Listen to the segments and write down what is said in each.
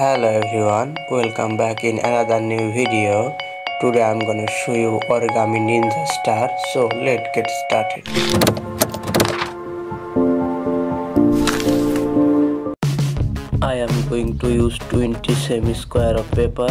Hello everyone, welcome back in another new video. Today I'm gonna show you Origami Ninja Star, so let's get started. I am going to use 20 semi-square of paper.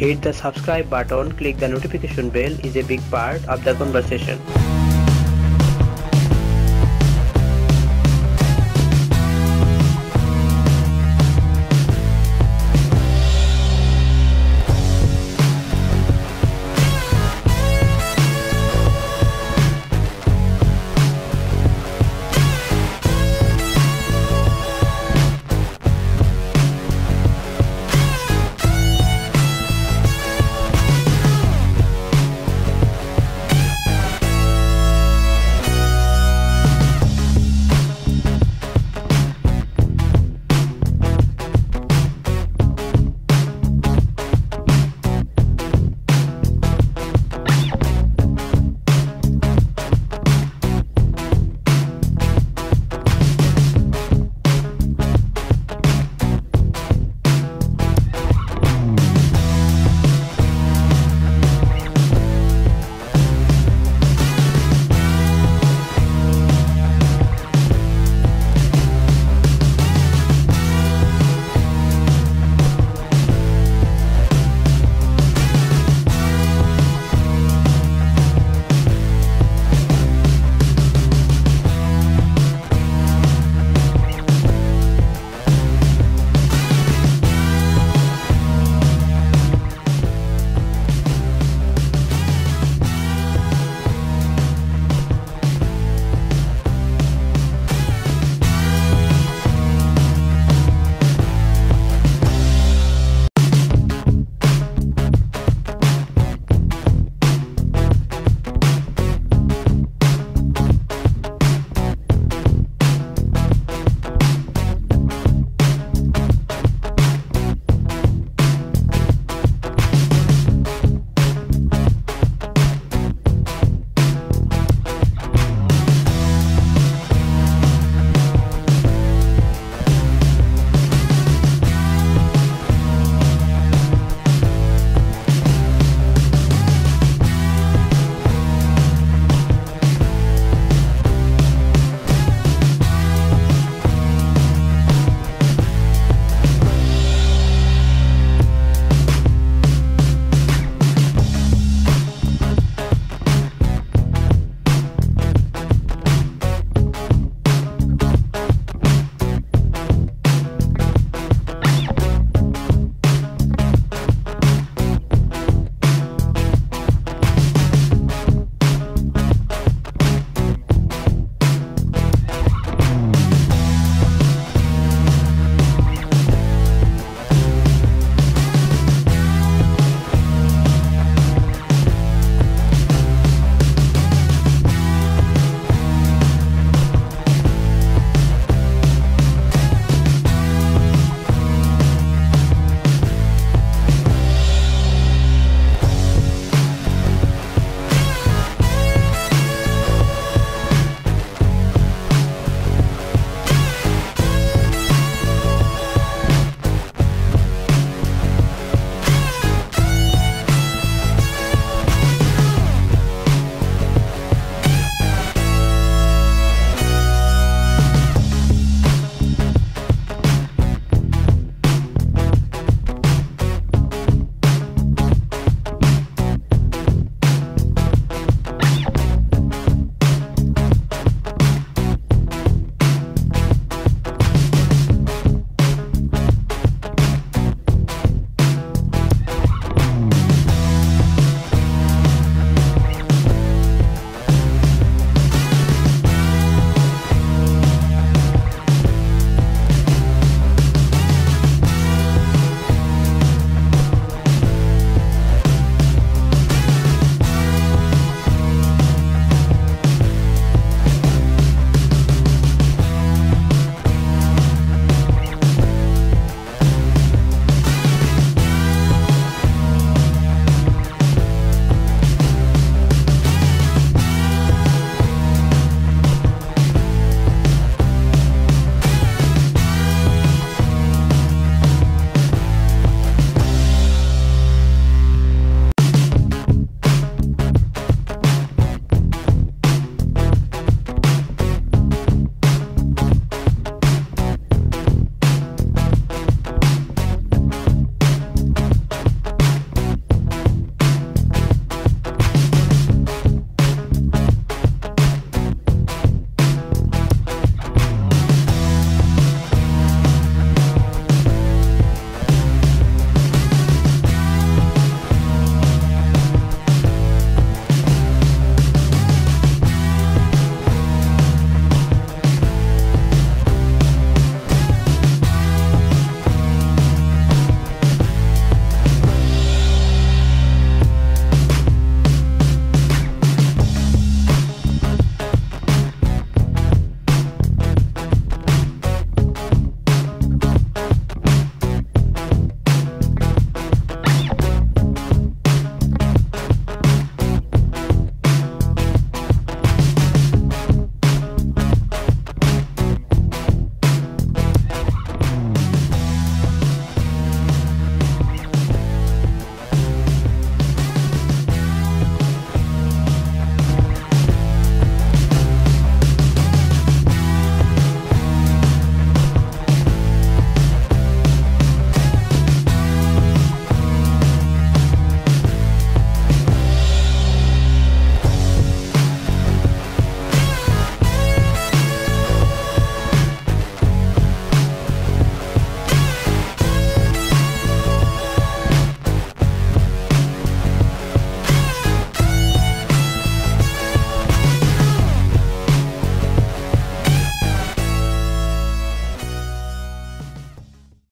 Hit the subscribe button, click the notification bell is a big part of the conversation.